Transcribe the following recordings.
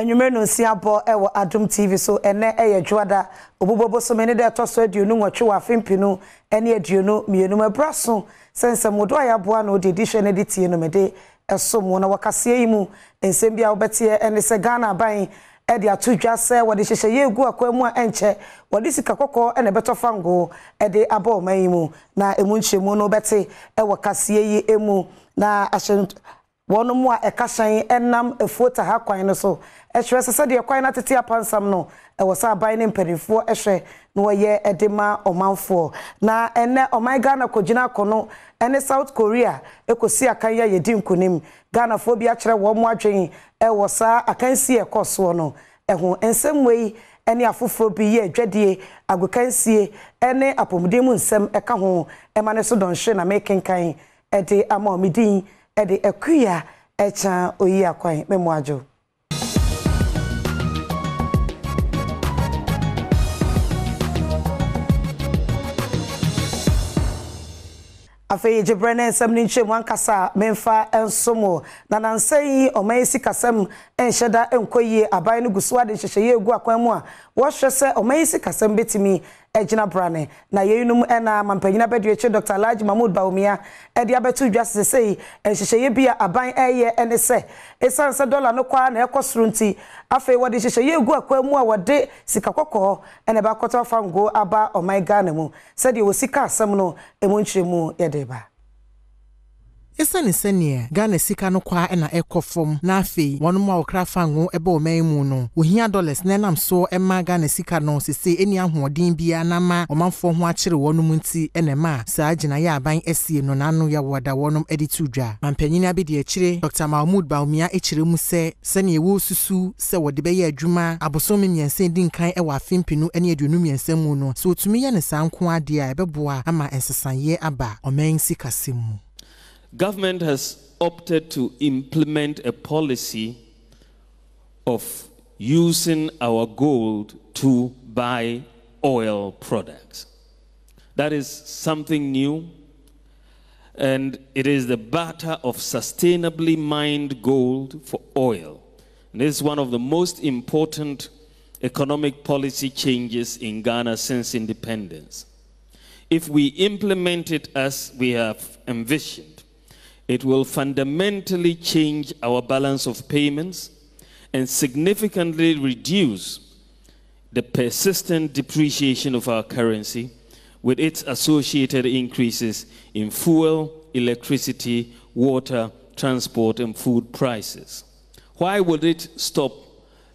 And you may know Siabo Ewa Adom TV, so and a Juada, Obobo, so many that toss you know what you are fimpino, and yet you know me, you know my brasso, since some would I have one or the dish and edit you know my day, as someone our Cassiemu, and Sembia Betia, and it's a Ghana buying. Edia tu jase wadi sheshe ye gu akwe mwa enche wadi sika koko ene beto fango ede abo meimu na emunche mono bete ewa kasiye ye emu na ashen wano mwa ekashayin enam efuota hakwa enoso eshwe sasadi ya kwa inatiti ya pansamno ewa saa baini mperifuo eshwe nwoye edema omanfuo na ene omaigana kujina kono ene South Korea eko siya kanya yedim kunim Ghana phobia chile wamwa jengi ewa saa akansi ya kosuono ehu ensemwei ene afufobi ye jwedie agwekansi ene apomudimu nsem eka hon emanesu donshe na mekenkai ede ama omidini ede ekuya echa oyiya kwa memwajo. Afe Jebrene Semninche Wankasa Menfa and Somo Nanansei or May Sikasem and Shada and Koye Abainu Guswadi Sheye Guakwemwa Wash yourself or May Sikasem Bitimi Ejina Brane Na Yenum and Mampenina Beduche Dr. Laji Mahmood Baumia Ediabetu just to say and Sheye Bia Abain Aye and Ese Esansa Dollar no Kwan Ekosrunti Afe what is Sheye Guakwemwa what de Sikakoko and about Kota Fango Aba or my Ganemu said you will Sika Semno Emunchimu Yede. Esa ni seniye, Ghana sika no kwa ena eko fom, na afi, wanumwa wakra fangu ebo omeimu no. Uhia dollars nena mso ema Ghana sika no sisi eni ahu wadimbia na ma omanfo huwa chiri wanumu nti ene ma saajina ya abain esi no nanu ya wada wanum edituja. Mampenini abidi echire, Dr. Mahmood Baumia echire muse, seniye wu susu, se wadibeye ejuma, abosomi miense ndi nkai ewa fimpinu eni edunu miense muno. So utumia nisa mkwa dia ebeboa ama ensesanye aba omein sika simu. Government has opted to implement a policy of using our gold to buy oil products. That is something new, and it is the barter of sustainably mined gold for oil. And this is one of the most important economic policy changes in Ghana since independence. If we implement it as we have envisioned, it will fundamentally change our balance of payments and significantly reduce the persistent depreciation of our currency with its associated increases in fuel, electricity, water, transport, and food prices. Why would it stop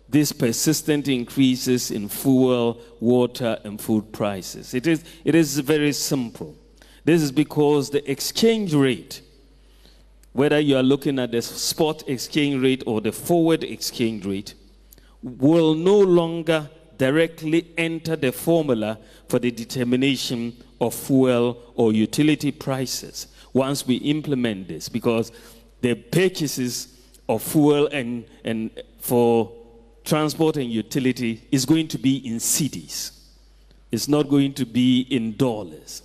these persistent increases in fuel, water, and food prices? It is very simple. This is because the exchange rate, whether you are looking at the spot exchange rate or the forward exchange rate, will no longer directly enter the formula for the determination of fuel or utility prices once we implement this, because the purchases of fuel and for transport and utility is going to be in cedis. It's not going to be in dollars.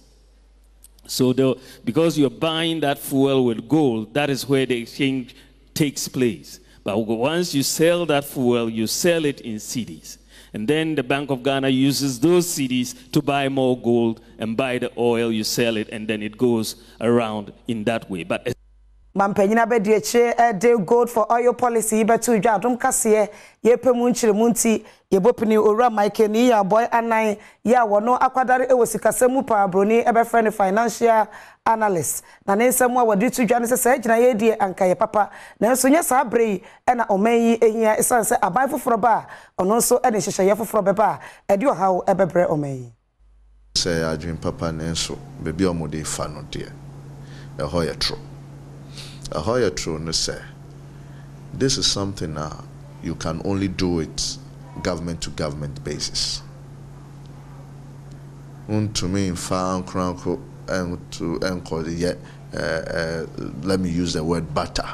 So because you're buying that fuel with gold, that is where the exchange takes place. But once you sell that fuel, you sell it in cedis. And then the Bank of Ghana uses those cedis to buy more gold and buy the oil, you sell it, and then it goes around in that way. But Mampenina Bediache, a day gold for oil policy, but to Jadum Cassia, Yepemunchi Munti, Yebopini Ura, Mike, Nia, Boy, and I, Yawano Aquadari, Ewasikasemupa, Bruni, Eberfriend, financial analyst. Nane Samoa, what did to Janice say, Naye, dear, and Kaya Papa, Nelsonia Sabri, and Omei, and Sansa, a Bible for a bar, and also an Ishayafo for a bar, and you how Eberbre Omei. Say, I dream Papa Nenso, baby Omode Fano, dear, a hoya trope. A higher throne say, this is something you can only do it government to government basis. To me, found crown and to encore yet. Let me use the word butter,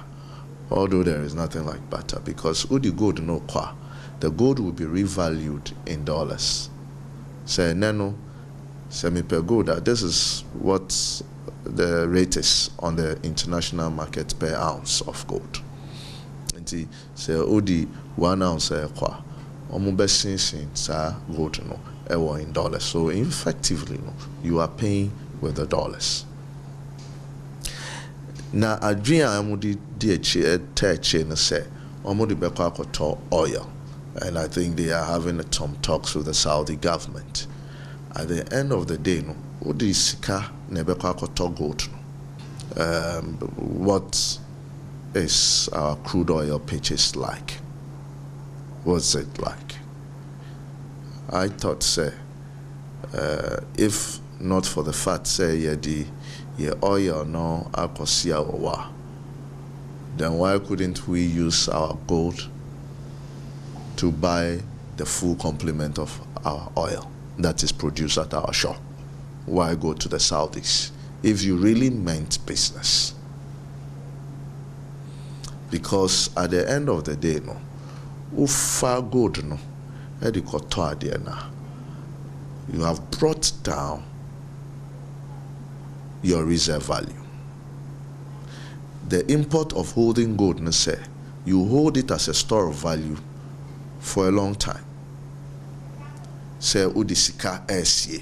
although there is nothing like butter, because would you go to no qua, the gold will be revalued in dollars. Say nano, semi per gold. This is what the rate is on the international market per ounce of gold. nti se odi 1 ounce kwa omube sinsin sa vote no ewo in dollars, so effectively no you are paying with the dollars. Na adria amudi de che no se omudi bekwa akoto oil, and I think they are having some talks with the Saudi government. At the end of the day no odi sika na bekwa akoto gold. What is our crude oil purchase like? What's it like? I thought, say, if not for the fact, say, yeah, the oil no akosia owa, then why couldn't we use our gold to buy the full complement of our oil that is produced at our shop? Why go to the Saudis? If you really meant business. Because at the end of the day, no, ufa good no, you have brought down your reserve value. The import of holding gold, no, say, you hold it as a store of value for a long time. Say udisika esye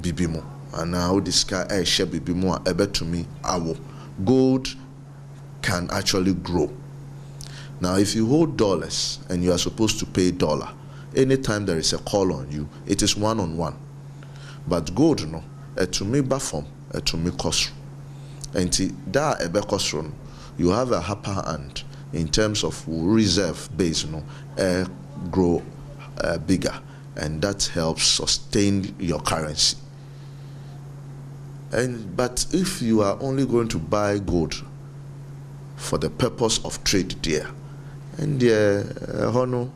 bibimo. And now this car shall be more able to me. Gold can actually grow. Now, if you hold dollars and you are supposed to pay dollar, anytime there is a call on you, it is one-on-one. But gold, no, to me perform, to me cost. And that ebe cost run, you have a upper hand in terms of reserve base, no, grow bigger, and that helps sustain your currency. But if you are only going to buy gold for the purpose of trade there, and the honor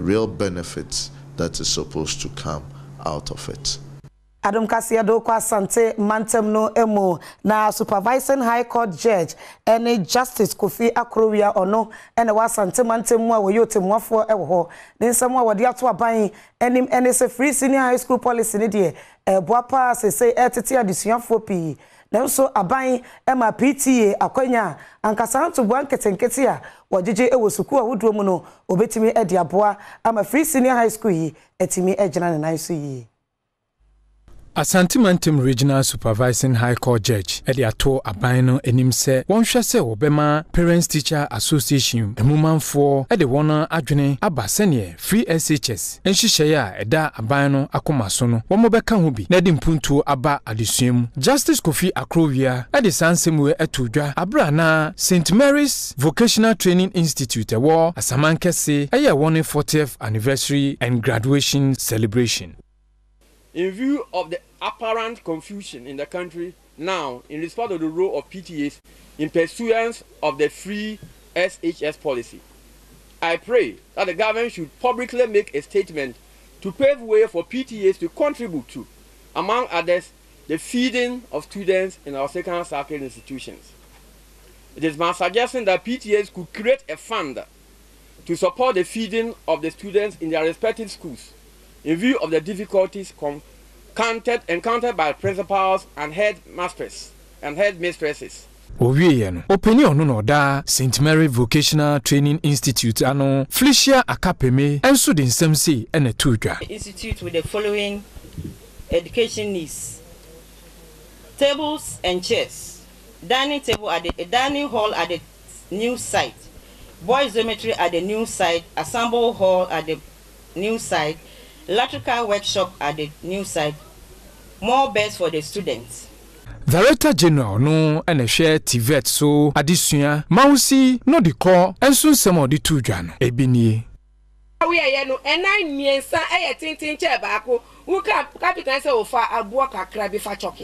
real benefits that is supposed to come out of it. Adom Kasiado kwa sante mantem no emo na supervising high court judge ene justice Kofi Akrowia ono ene wa sante mantem mwa woyote mwafo ewo ho ninsa mwa wadi atu wabayi enim ene se free senior high school policy ni die buwapa se se etiti adisuyan fopi na mso abayi ema PTA akwenya ankasantu buwan ketenketi ya wajije ewo sukuwa hudu muno obetimi edi abuwa ama free senior high school yi etimi ejinane na isu yi. Asante Mantam Regional Supervising High Court Judge Ediato Abaino Enimse Wonhwese Obema Parents Teacher Association Emumanfo Edewona Adwene Abasene Free SHS Enhihyeya Eda Abaino Akomaso no Womobeka ho bi na de mpuntu aba adesuem Justice Kofi Akrowia Edisansemwe etodwa Abrana St Mary's Vocational Training Institute Ewo Asamankese Eya won 40th anniversary and graduation celebration. In view of the apparent confusion in the country now in respect of the role of PTAs in pursuance of the free SHS policy, I pray that the government should publicly make a statement to pave way for PTAs to contribute to, among others, the feeding of students in our second circuit institutions. It is my suggestion that PTAs could create a fund to support the feeding of the students in their respective schools, in view of the difficulties encountered by principals and headmasters and headmistresses. Owiye opinion no da St Mary Vocational Training Institute ano Felicia Akapeme enso de nsem ene tudwa. Institute with the following education needs: tables and chairs, dining table at the dining hall at the new site, boys dormitory at the new site, assemble hall at the new site, electrical workshop at the new site, more beds for the students. Director General no and a share TVET so addition Mausi no the call and soon some of the two journal. Ebini. We are yellow and 9 years I think chair backo who capitalize over a work a crab if I choke.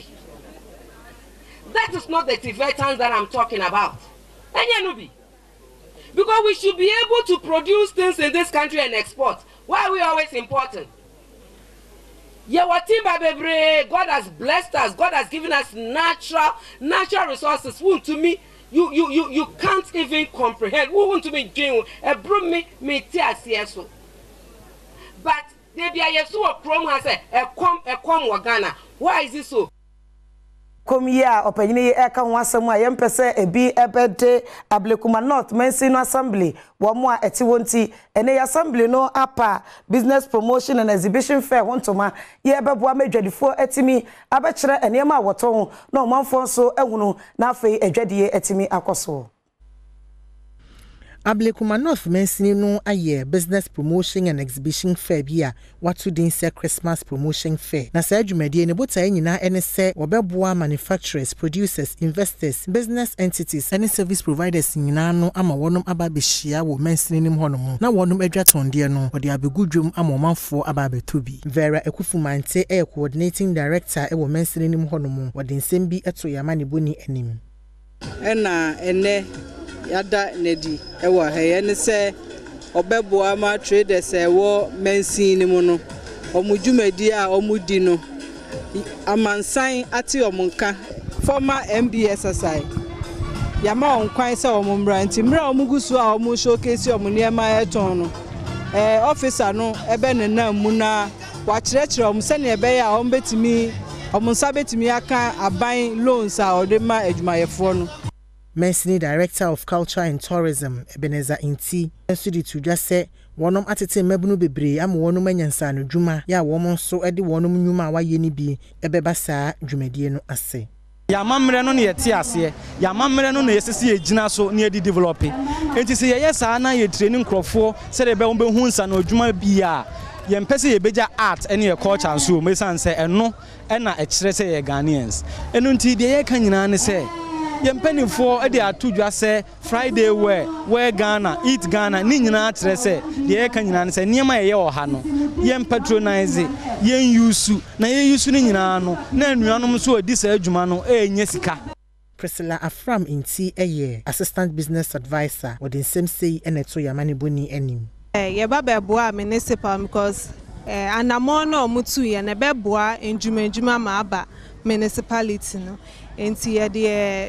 That is not the TVETans that I'm talking about. Because we should be able to produce things in this country and export. Why are we always important? God has blessed us. God has given us natural resources. Who to me, you can't even comprehend. Who to me doing? But there be a problem. Why is it so? Komia opanyini eka ho asem a yempese ebi ebede Ablekuma North Mensi no assembly wo mo a eti wonti ene assembly no apa business promotion and exhibition fair wontoma ye beboa madwadifo etimi abekere ene ma woto ho na omanfo so ehunu na afei adwadie etimi akoso Ablekuma North Mensi no aye business promotion and exhibition fair bia watu din se Christmas promotion fair na sa adwumadie ne bota nyina ene se obeboa manufacturers, producers, investors, business entities and service providers nyina no ama wonum aba behia wo Mensi nim hono na wonum adwatonde no odi abegudwum ama omanfo aba beto bi Vera Ekufumante coordinating director wo Mensi nim hono wodi nsem bi eto ya mane boni anim ena ene Yada Nedi, Ewa Hayene say, Obebuama traders, a war, Mensi Nimono, Omujume dia, Omudino, Amansain Ati Omunka, former MBSSI. Yama on Quinsa or Mumbranti, Mra Muguswa or Mushowcase or Muniama Etono, a officer no, Eben and Muna, watch letter or Musani Beya, Ombetimi, or Munsabet Miaka are buying loans or the marriage my phone. Mensi Director of Culture and Tourism, Ebenezer Inti, Sudi to just say, Wonum atete mebunu bebre, am wonum enyansa no dwuma, ya womon so edi wonum nwuma wa yeni bi, ebeba saa dwumadie no ase. Ya mamre no ne yete ase, ya mamre no ne yesisi egina so ne edi develop. Enti se ye saa na ye training crofo, se de be won be hunsa no dwuma bi a, ye mpese ye beja art ene ye culture and so mesan se eno ena e kire se ye Ghanaians. Eno nti de ye ka nyina ne se Yempeni for a day or two just say Friday where Ghana, eat Ghana, Nina Tresse, the air canyon, say near my or Hano, Yen patronize, Yen Yusu, Nay Yusunano, Nan Yanum so a disadjumano, a Yesica. Priscilla Afram in T. A year, assistant business advisor, or the same say, and it's so Yamani Buni and him. Yababa Boa Municipal because Anamono Mutui and a Beboa in Juma Maba municipality. Enti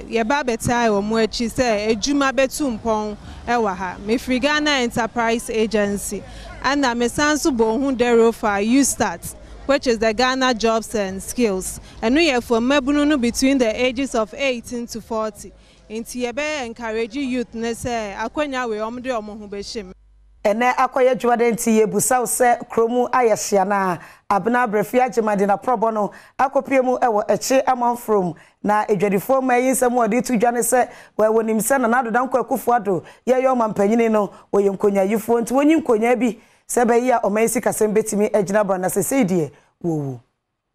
ye ba beta wo mu achi se ejuma betum pon ewa ha me Free Ghana Enterprise Agency and na me sanso bo hu dero for you start which is the Ghana Jobs and Skills and we are for mebunu between the ages of 18 to 40 enti ye be encourage youth ne se akwanya we omde omo hu be shim ene akoye dwade enti ye busa se kromu ayehia na abna brefia jemade na probono akopiemu ewo eche amanfrom na edwadifo mayi nsemu odi tudwane se wewonim se na nadodanko akufu ado ye yo mampanyini no oyenkonya yifo nti wonyi nkonya bi se be ya omansi kasem betimi ejina bana seseidie wowo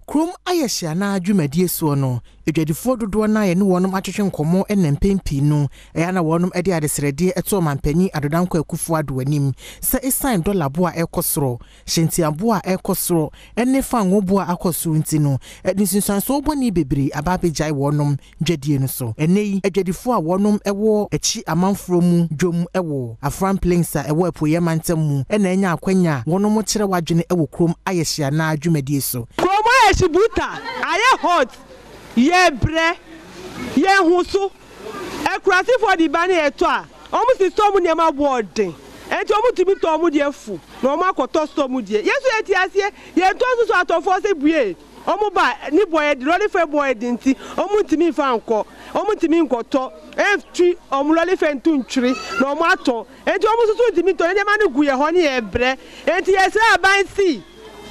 Krum ayeshia na adwumadie so no edwadifo dodo na ye ne wonum atwetwe nkomo enempempi no eya na wonum ade adesrede eto mampanyi adodanko akufu ado anim se esan dollar boa ekosoro shentiaboa ekosoro ene fanwo boa akosoro nti no edinsinsanso oboni bebere ababegai wonum dwadie no so eneyi edwadifo a wonum ewo echi amanfro mu dwom ewo Afram Plains a ewo apoye mantem mu ene anya akwanya wonum kire wadwene ewo krum ayeshia na adwumadie so Shibuta, I hot, ye bre, ye husu, a crossing for the banner at all. Almost the storm in my ward day. And to be told, ye fool, no more cotostomu. Yes, ye told us out of force a breed. Omoba, ni boy, the rolling fair boy didn't see, Omutimi Fanco, Omutimi Goto, F3, Omuloli Fentun tree, no matter, and to almost to me to any man who grew a honey and bread, and yes, I bind sea.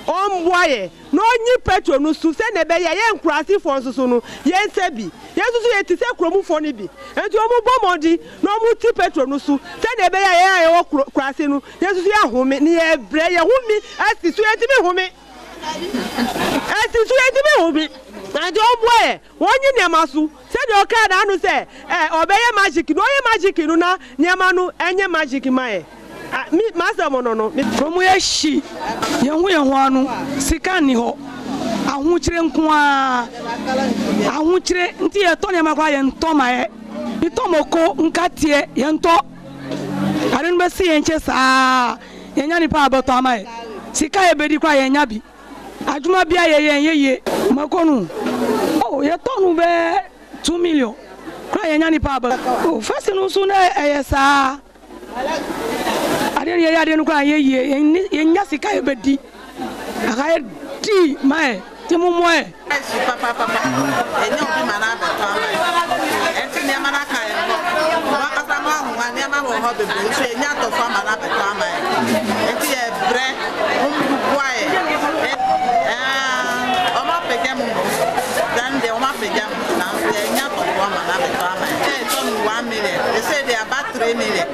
Why? No new petrol, no Susan, a bay, I am crassy for Susunu, yes, Sebi, yes, it is a chromo for Nibi, and to Mobodi, no multi petrol, no Su, send a bay, I am crassy, yes, you are home, near Bray, a woman, as the sweet woman, as the sweet woman, and don't wear one in Yamasu, send your card, I don't say, obey a magic, no magic, Luna, Yamanu, and your magic in my. Meet Master Mono, from where she, young Wano, Sicaniho, I won't drink until Tony Maguire and Tomae, Tomoko, Uncatia, Yanto. I remember seeing just Yanani Pabo Tamae, Sicaya Betty Cry and Yabi. I do not be a Maconu. Oh, your tongue bear 2 million. Cry and Yanani Pabo. First, no sooner, sir. I didn't hear any cry, ye, and Yassika Betty. I had tea, my They say they are about 3 million. Don't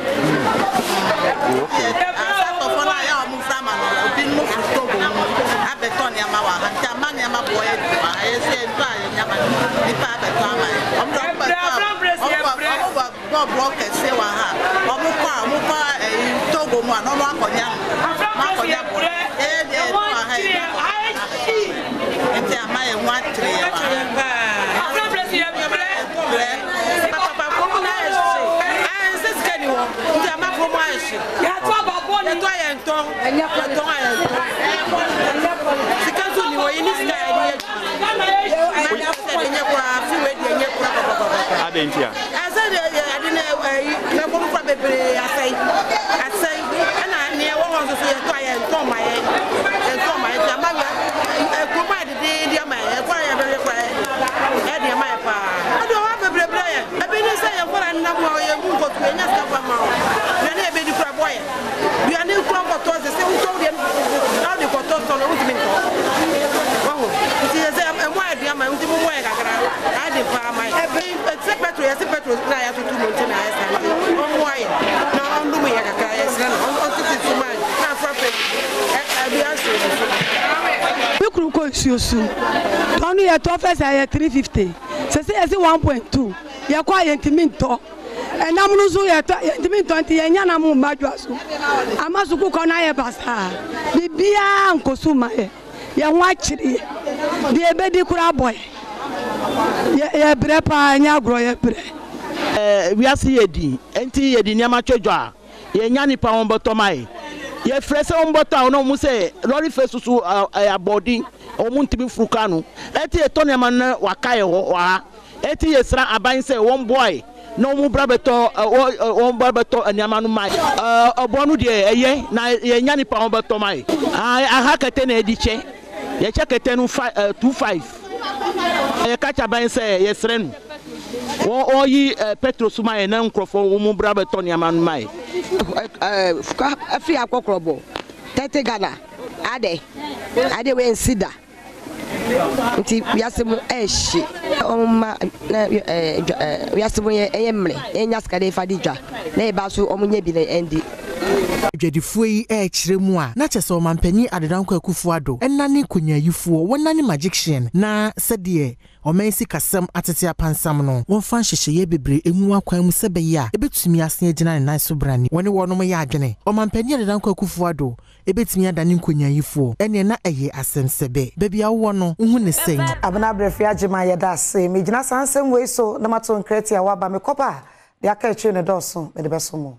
you have to offer 350? So say 1.2. You acquire intimidation. And I'm losing intimidation. You are not moving back. I'm not supposed to know your past. The beer and consumer. You watch it. The baby cura boy. You prep and you grow. You prep. We are seeing. Anti, you didn't match your jaw. You are not on bottom. You are fresh on bottom. No, must say. Lorry fresh to a body. Omuntibi frukanu eti etone manne wakae ho wa eti yesra aban se one boy no mu brabeto one brabeto anyama no mai obonu de eye na yenya ni pa obeto mai aha kete na ediche ye chekete no 25 ye kacha ban se yesrenu wo oyi petrus mai na nkrofo wo mu brabeto anyama no mai fuka afi akokrobo 30 Ghana ade we nsida nti yasemu eshi omma yasemu eyemre enyaska de fadija na ebaso omunye bi na ndi dwadifuo yi ekyiremu a na kyese omampani adedanko akufo ado enna ne konyayifuo wona ne magician na sede omansi kasam atete apansam no wonfa nhyehyeye bebre emu akwan mu sebeyi a ebetumi asen agina ne nan so brani woni wonom ya adwene omampani adedanko akufo ado ebetumi adane konyayifuo ene na eye asem sebe bebia wo no hu ne sen abana brefia jema yeda asem igina sansem we so na maton kreti a waba me kopa de aka echi ne doso me de besomo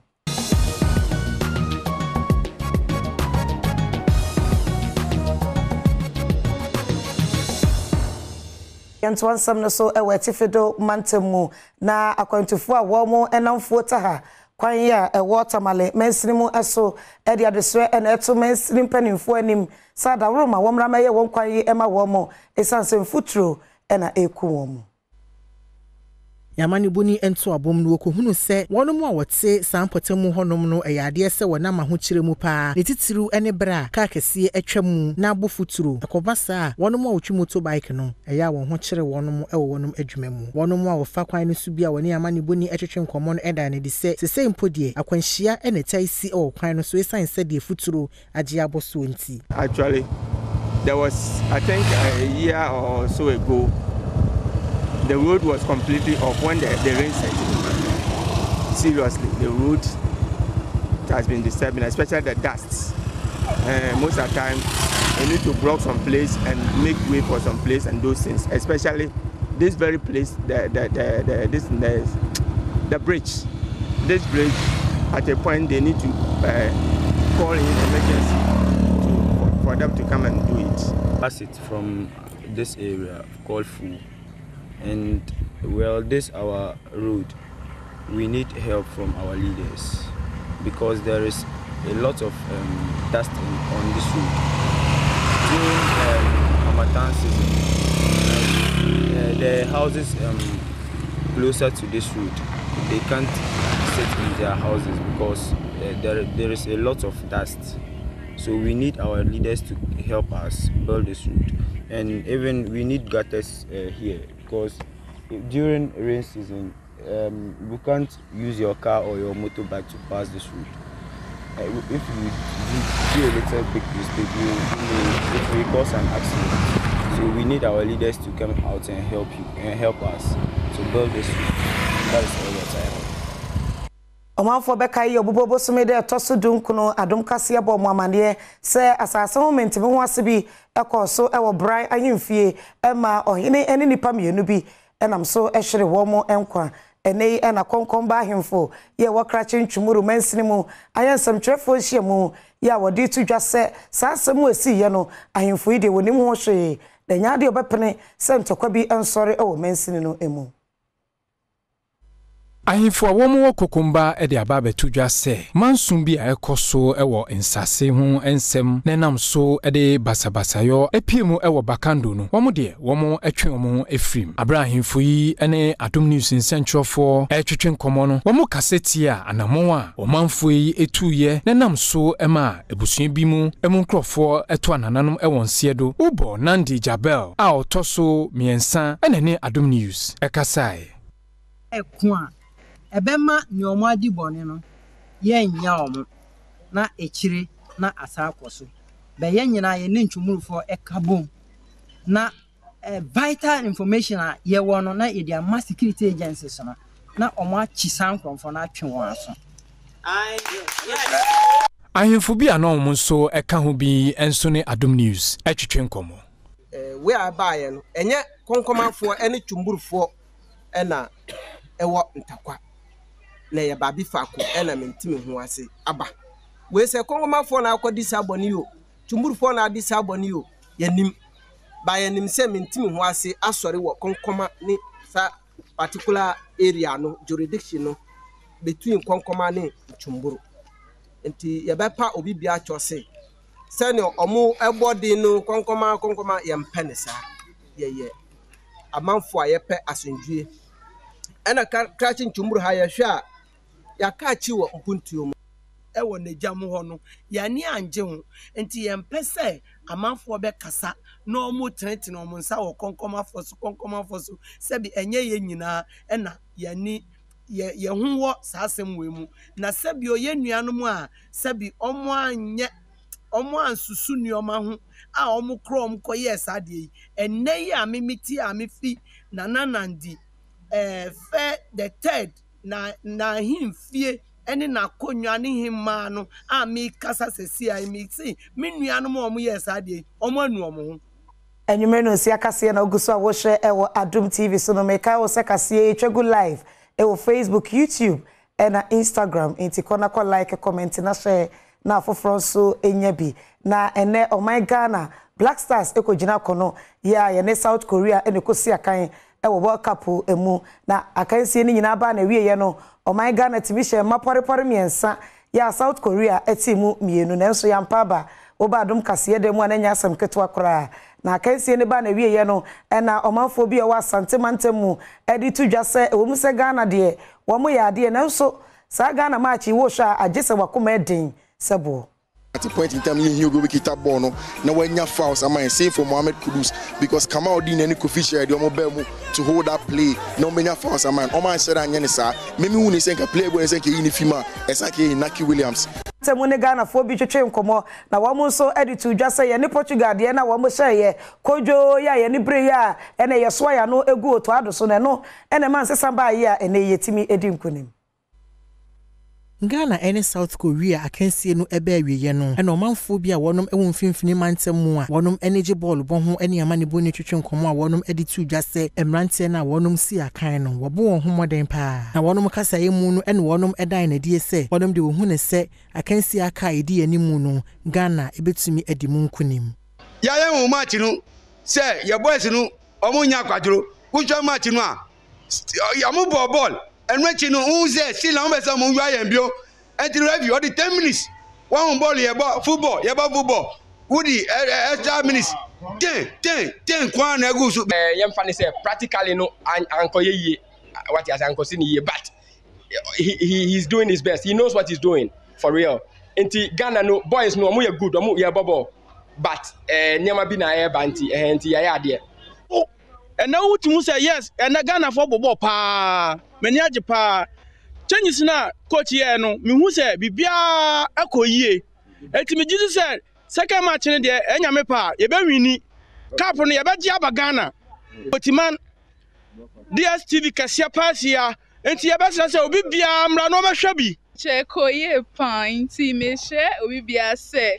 Yantuan samna so ewe tifido mantemu na akwantufua womo enamfuo taha kwanya ewo tamale mensinimu eso edi adeswe ene eto mensinim penimfuo enim sada roma womra meye wonkwanyi ema womo esanse mfutro ena eku womo Yamani buni ento abom no kohunu se wonom a wote sampotemu honom no eyade se wonam ahokyere mu pa netitiru ene bra ka kese atwam na bofuturu ekobasa wonom a otwi moto bike no eya won ho kyere wonom ewo wonom adwuma mu wonom a wofa kwan ne subia woni Yamani buni etwetwe nkomo no eda ne de se sesei mpodie akwanhia ene taisi o kwan no so esan se de futuru age aboso nti. Actually there was I think a year or so ago the road was completely off when the rain set. Seriously, the road has been disturbing, especially the dust. Most of the time, we need to block some place and make way for some place and those things. Especially this very place, the bridge. This bridge, at a point, they need to call in emergency for them to come and do it. Pass it from this area called Fu. And well, this our road, we need help from our leaders because there is a lot of dust on this road. During Harmattan season, the houses closer to this road, they can't sit in their houses because there is a lot of dust. So we need our leaders to help us build this road. And even we need gutters here, because during rain season, you can't use your car or your motorbike to pass this route. If you do a little big mistake, it will cause an accident. So we need our leaders to come out and help you and help us to build this route. That is all that I have. Omafo beka yi obubobo somede etoso dunkuno adomkase ebo muamane se asase momente ho asebi ekoso ewo brai ahimfie ema ohine ene nipa mienu bi enam so ehwere wo mo enkwa enei ena konkomba ahimfo ye wokrache ntwumuru mansini mu ayansam trefo hye mu ye awodi tudwa se sasemu esi ye no ahimfo ide wonim ho hwe danya de obepene se ntokwa bi ensore ewo mansini no emu. Ahimfo womo kokomba e de ababa tudwa se mansum bi ayekoso ewo nsase ho ensem nenam so e de basabasayo epiemu ewo bakando no womo de womo etwe womo efrim abrahimfo yi ene Adom News nsentrofo etwetwe nkomo no womo kaseti a anamo a omanfo yi etuye nenam so ema ebusuen bi mu emunkrofo eto anananom ewo nsiedo ubo Nandi Jabel a otoso miensa enene Adom News ekasai ekwa Ebema nyomadi boneno, yen yawm, na echiri, na asakosu. Beyenina ye ninchumul for a kabum. Na vital information ye wano na idia mass security agencies on na oma chisankon for na chinwanson. I am for be anon so a kahubi and sone Adom News, echichenkomo. We are buying, and yet concoma for any chumbul for ena ewa ntakwa. Na ya babi fako ena mentimi ho ase aba we se kongomafo na akodi saboniyo tumurfo na adi saboniyo yanim ba yanim se mentimi ho ase asori wo konkoma ni sa particular area no jurisdiction no between konkoma ni tumburu enti ya bepa obi bia chose se ne omo ebodi no konkoma yempene sa ye amanfo ayepe asonjue ena crachin tumburu ha ya hwa ya kaachi wo mpuntuo mu ewo nejam ho no ya ni anje ho enti ye mpese amanfo be kasa na omo trenti na omo nsa wo konkoma fosu sebi enye ye nyina ena ya ni ye huwo saasem we mu na sebi oye nuanom a sebi omo anye omo ansusu nuoma ho a omo krom koye saade yi eneyi amemiti amefi na nanandi fe the third na him fie eni na konwa ni him ma no ami kasa sesi ai mi ti mi nuanom omo yesa de omo anu omo enyume no si akase na oguso wo hwe ewo Adom TV so no make awo sekase twegu live ewo Facebook, YouTube and Instagram inti kona ko like comment na share na afoforo so enya bi na ene oh my Ghana Black Stars eko jina kono ya ene South Korea ene kosi akan ewo World Cup emu na akansie ni nyina ba na wieye no o my Ghana timi hye mapore miensa ya South Korea etimu mienu na enso ya mpaba oba Adom kase de mu ananya asem ketwa kora na akansie ni ba na wieye no na omanfo bi ewa santemantemu edi tudwa se ewo mu se Ghana de wo mu ya de na enso sa Ghana match wo hwa agese wakoma edin sebo at the point in time you go with Kitabono, now when your fouls am I safe for Mohamed Kudus because Kamau Din and Koficia to hold that play. No many fouls am I. Oman said and Yanisa, maybe when he sank a play when he sank in Fima, Esaki Naki Williams. Tamunegana for Bichim Como, now one more so attitude just say any Portugal, the Anna one more say, Kojo, ya, any Breya, and a Yaswaya no a go to Addison, no, and a man says somebody here and a Timmy Edim Kunim. Ghana ene South Korea akensie no ebe wiye no eno manfobia wonom ewo mfimfini mantem a wonom energy ball bo ho ene amane bo ne twetwe nkomo a wonom editu dwase emrante na wonom si akan no wobo won ho moden pa na wonom kasa yemu no ene wonom edan na die se wonom de ohune se akensie aka edi animu no Ghana ebetumi edimu nkunim ya yemu match no se ye boys no omunya kwadro utwa match no a ya mu ball and when you know still number some you are and you review all the 10 minutes. One ball, football, football, woody, extra minutes, Ten, Kwan, I go so. Young Fanny said, practically no, Uncle Ye, what he has Uncle Sini, but he's doing his best. He knows what he's doing, for real. And Ghana, no, boys, no, we are good, or we are bubble. But, never been a banty, and the idea. Oh, and now to say yes, and a Ghana for Bobo pa, Menaja pa. Changes na coach here no me hu say bibia akoyie enti me Jesus said second match ne de enya me pa ye be wini cup no ye be gi abagana otiman DSTV kasia pasia enti ye be say obi bia mra no me hwa bi che koyie pan ti me hwe obi bia say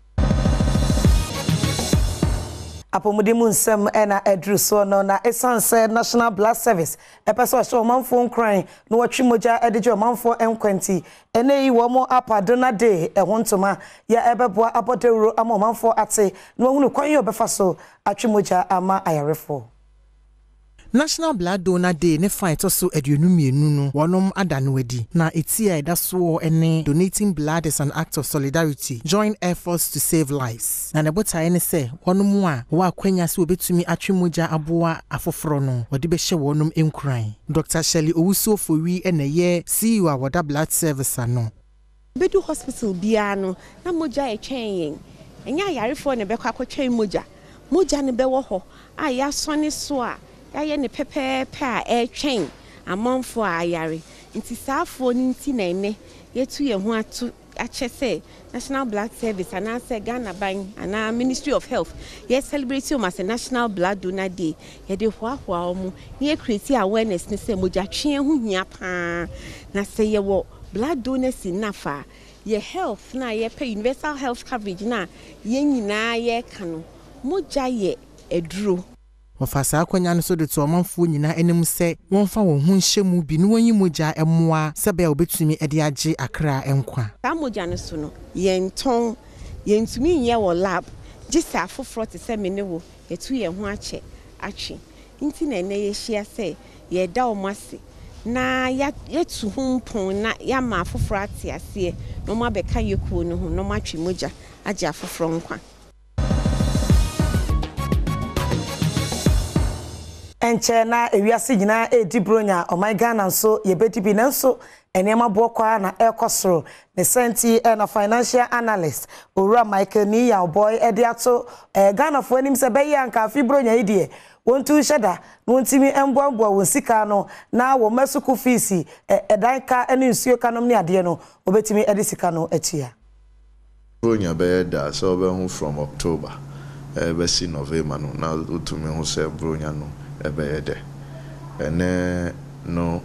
apomudi mu nsem na edruso no na esanse national blood service e person so manfo nkran no watwimoja edeje manfo enkwanti ene yi wo mo apadona day e hontoma ya ebeboa apotewuro amomanfo ate no hunu kwan yo befa so atwimoja ama ayarefo National Blood Donor Day ne fight also aduonumienu no wonom adanwedi na etia eda so ene donating blood is an act of solidarity join efforts to save lives na nebota ene se wonom a wo akwanya se obetumi atwemoja aboa afoforo no wode be hye wonom enkuran Dr. Shelley Owusofowi ene ye CEO a woda blood service ano bedu hospital bia no na moja e twenyen enya yarefo ne bekwa kwetwe moja ne bewo ho aya sone so a aye ne pepe pa etwen amamfo ayare nti saafo ni nti na ene yetu ye ho atu achese National Blood Service and as Ghana Bank and Ministry of Health yes celebrate as a National Blood Donor Day ye de hoahoa omu ye create awareness ne se mojatwe ho hia pa na se ye wo blood donors nafa ye health na ye pay universal health coverage na ye nyina ye kanu mojaye eduro Ofasa akwanya nso de to amanfo nyina enem se wonfa won ho nhyemu bi no anyi moja emoa sebe obetumi ede agye akra enkwa ta moja no so no yenton yentumi nye wo lab gisa afoforo te se mene wo etu ye ho akye nti na ene ye hia se ye da o mase na yetu humpon na ya ma afoforo ate ase no ma beka yekuo no ho no ma twi moja agye afoforo nkwa Enche na ewiase nyina edi bronya oman Ghana nso yebedi bi nanso enema bookwa na ekosoro ne senti na financial analyst Ora Michael Niya boy edi ato Ghana fo anim se beye anka afi bronya idie wontu sheda wontimi emboamboa wonsika no na wo masuku fees edanka ene nsuo kanom ne ade no obetimi edi sika no atia bronya be da so be hu from October be si November no na utumi hu se bronya no and no,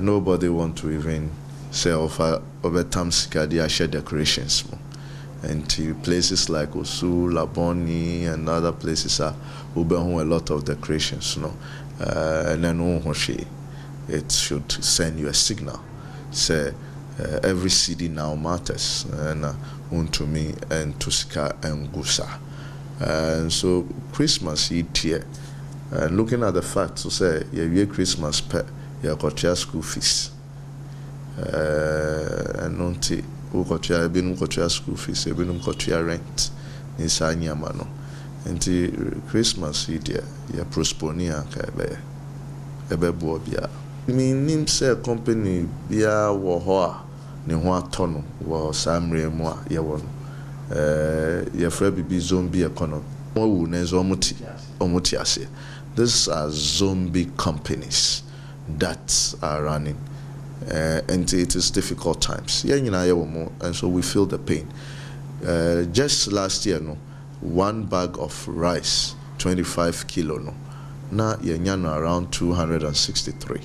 nobody want to even sell for over time scadia decorations, and to places like Osu, Laboni, and other places are a lot of decorations. No, and then it should send you a signal. Say every city now matters, and to me and to Sika and Gusa, and so Christmas eat here. And looking at the fact to say, yeah, Christmas pet, yeah, got your school fees. And not who got your been got your school fees, a been got your rent in Sanya Mano. And the Christmas idea, yeah, prosponia, a bebobia. Mean himself company, beer, war, ni one tunnel, war, Sam Remo, yeah, one. Your friend be zombie economy. These are zombie companies that are running, and it is difficult times. And so we feel the pain. Just last year, no, one bag of rice, 25 kilo, no, now around 263,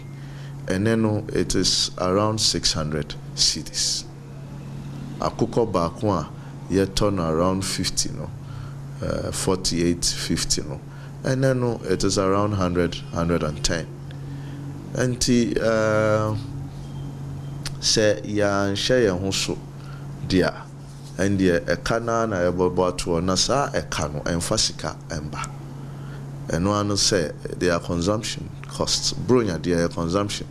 and then no, it is around 600 cities. Akoko bakwa, yet turn around 50, no, 48, 50, no. And then no, it is around 100, 110. And se yan hye ye ho so dia ndie eka na na yebobo ato na sa eka no emfa sika emba eno anu se their consumption costs bronya their consumption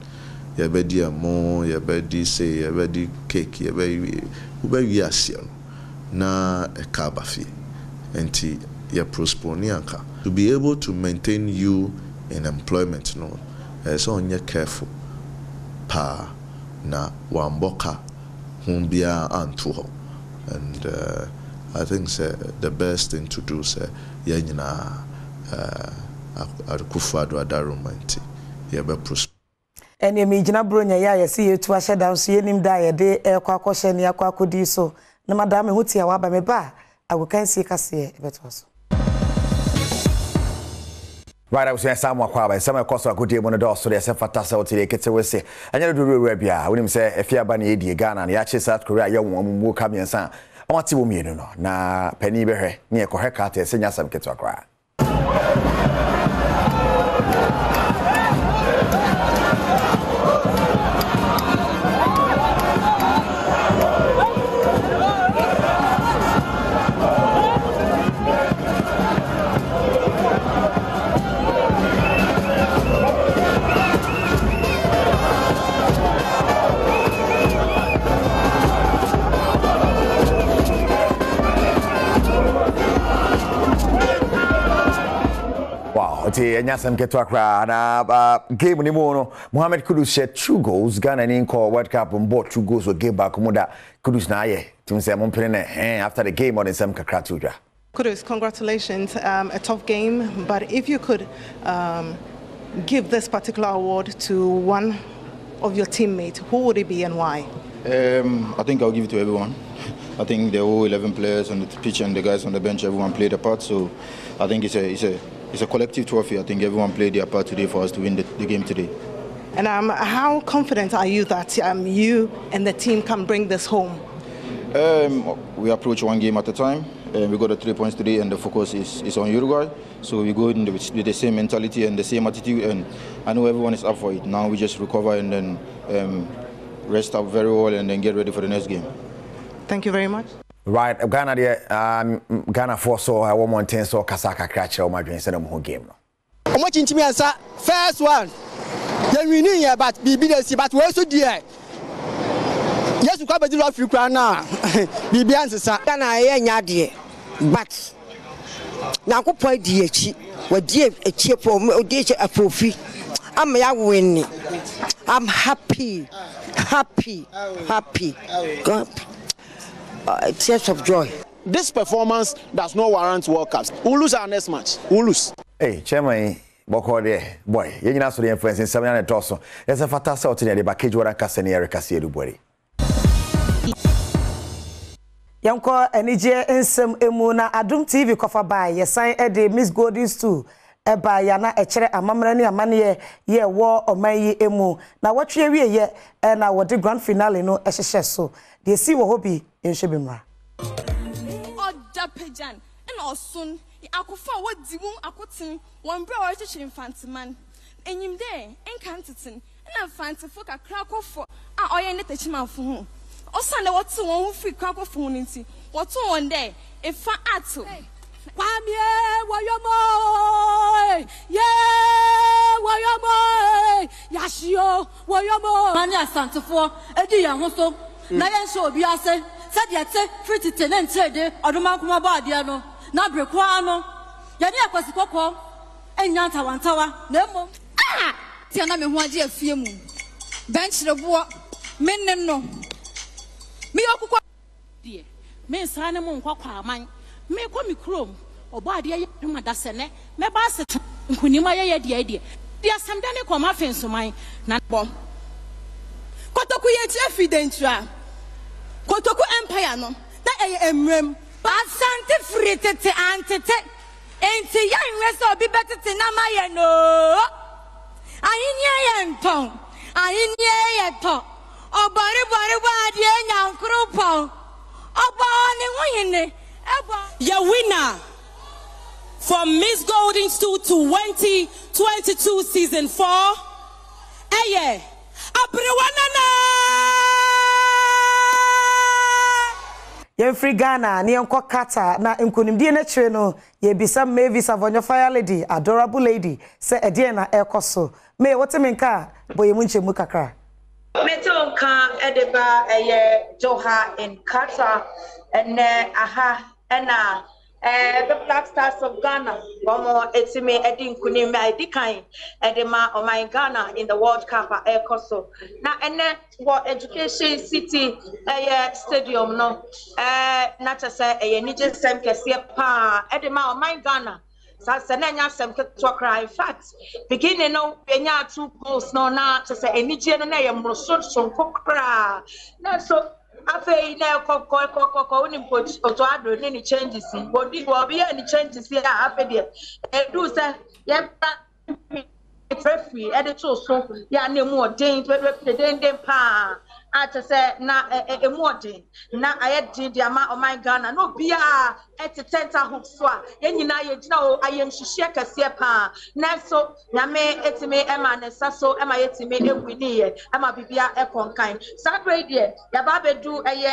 ye be dia mo ye be di say ye be di cake ye be u be wi ase na eka ba fi enti ye postpone anka to be able to maintain you in employment no so on ye careful pa na wamboka humbia antuho. And I think the best thing to do say yenina akufado adarumanti yebe prosper ene mi gina bronya ya yesi yetu ahye dan so yenim da ye de kwakwahye ne akwakodi so na madam hoti ya waba me ba agokansi kase ebetwaso. Right, I was saying Samuel Kwaba, Samuel Koso, good day, Monodos, so there's a fantastic today, Ketsawese. And you do Arabia, when him say, if you have any idea, Ghana, and actually South Korea, young woman will come and say, I want to be you know, na penny bear, near Kohekate, and send us some Ketsakra. Nyasam Ketwakra na game ni mono Mohamed Kudus shed 2 goals Ghana in call World Cup on board 2 goals or game back muda Kudus na ye team say mon play after the game on some kakra tudra. Kudus, congratulations, a tough game, but if you could give this particular award to one of your teammates, who would it be and why? I think I'll give it to everyone. I think the whole 11 players on the pitch and the guys on the bench, everyone played a part, so I think it's a collective trophy. I think everyone played their part today for us to win the game today. And how confident are you that you and the team can bring this home? We approach one game at a time. We got the 3 points today, and the focus is on Uruguay. So we go in with the same mentality and the same attitude, and I know everyone is up for it. Now we just recover and then rest up very well and then get ready for the next game. Thank you very much. Right, Ghana there, Ghana for so I want to so Kasaka Cratch or my dreams in the game. How much into me answer? First one, then we knew about BBC, but we also did. Yes, we covered the love you crown now. BB answers, Ghana, yeah, dear. But now go point DH, where dear a chip or a profi. I'm a winning. I'm happy, happy, happy. God. A tears of joy. This performance does not warrant World Cups. We'll lose our next match. We'll lose. Hey, Chairman, Bokode, boy, you're not so influenced in 700 also. There's a fantastic alternative by Kajora Cassini, Eric Cassidu, boy. Yanko, and Niger, and some Emuna, Adom TV cover by, yes, I had a Miss Goldings too. Eba yana echere amamrani amaniye ye wo omayi emu na watwe wie ye na wodi grand finale no ehyeche so de si wo hobi enhwebimra odda pejan na osun akufa wodi mu akotin won bra wo chichirin fantiman enyimde enkantitin na fantifo kakra kofo a oye ne tachimanfo hu osane wotin won hu firi kakofo nti wotun won de efa ato Wamye wayomoy, ye wayomoy, yashio wayomoy. Mani asantefo, edi ya honso, na yensho biase, sadi ate friti tenente de, aduma kuma ba adiano, na brekwa ano, yani akwasikoko, enyanta wantawa, nemo. Ah, tiana me huaji efiemu, bench rebo, meneno, mi okukwa die, mi sana mo nkwa kwa man. Me kwa mikrom oba de yema dasene me ba se nkunima ye de asamda ne kwa mafensoman na bom kotoku ye ti afidentua kotoku empire no na eye emrem ba santi fritete antete enti yan wese obi betete na maye no ayinie ye nton ayinie ye to obare bare ba de nyankropon oba ne wohine. Your winner from Miss Goldings 2022 season 4. Aye, Abriwanana. Yen free Ghana, ni yanko kata, na mkunimdi ene chweno, ye bisa mevi savonyo fire lady, adorable lady, se ediena ekoso. Me, wote minka, boye munche mukakra. Meto nka edeba eye Doha in Qatar, ene aha, ena, the Black Stars of Ghana, Momo Etime Edin Kunim Edikain, Edema Omai Ghana in the World Cup at Air Koso. Now, and then what Education City Stadium, no, not to say a Nijin Sem Kesia Pa, Edema Omai Ghana. Sananya Sem Ketokra, in fact, beginning no Benya 2 goals, no, not to say a Nijin and a Mrosun Kokra. Now, so. Afe ina ko oni mpoti oto ado ni changes body go be any changes here afa there do say ye ba free edit so ya na mu odin den pa ata say na emu odin na ayedin dia ma Omai Ghana no bia etetenta hook so a yenyina ye gina o ayem hihie kase pa na so na me etime ema na saso ema yetime egwini ye ema bibia ekonkan sabre dia ya ba be do eye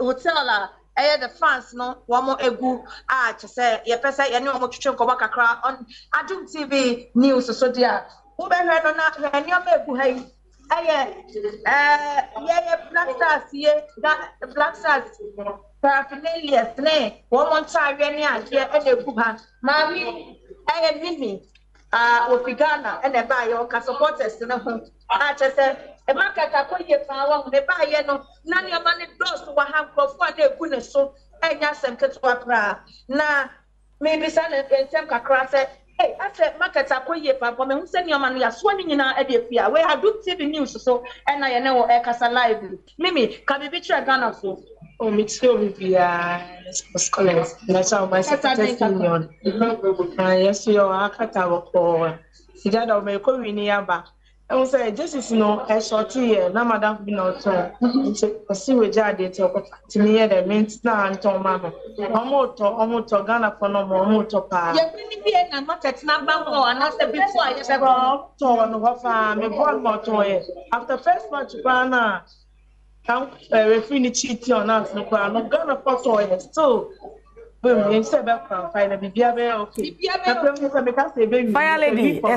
hotela eye the fans no womo egu a chese ye pese ye ne womo twetwe nkoba kakra on Adom TV news so dia wo be hwe no na hwe ne ma egu hai Black Stars paraphernalia ne woman tire ne ade e na kuba mami eye mimi ofigana e na ba ye o supporters ne ho a chese e market akoye fa wa ne ba ye no na ne ma ne dos wa ha krofo ade egu ne so enya semketo apra na me bi sa ne ensem kakra se hey, I said, markets are quite for me. Who said your man? We are swanning in our ADP. We have good TV news, so and I know air casa live. Mimi, can we be sure Ghana so? Oh, me too. We are scholars. That's how my sister's union. Yes, you are. I can't walk. See that I'm going near back. I will say, this is no a short year. No, madam, you know, I see we jade to me at the mint now and to mamma. Omoto, Ghana for no more to pass. You're pretty here and not at number one. And after before I just go to one more toy. After first match, Ghana can't refuse cheating on us. No, Ghana for toys too. Fire lady, yes,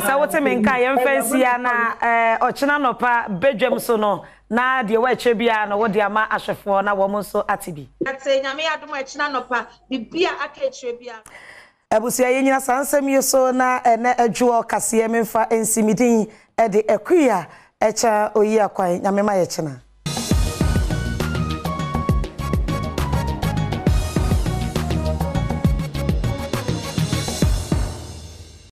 I was a man, Kayan Fenciana, Ochinopa, Bedroom Sono, na the way Chebiano, what the Ama Ashafona, Womoso Atibi. That's saying, I may have my Chinanopa, the beer Akechebia. I will say, Yanya Sansemio Sona, and a jewel Cassiaminfa and Simidin, at the Equia, Echa Oya Quay, Namema Echina.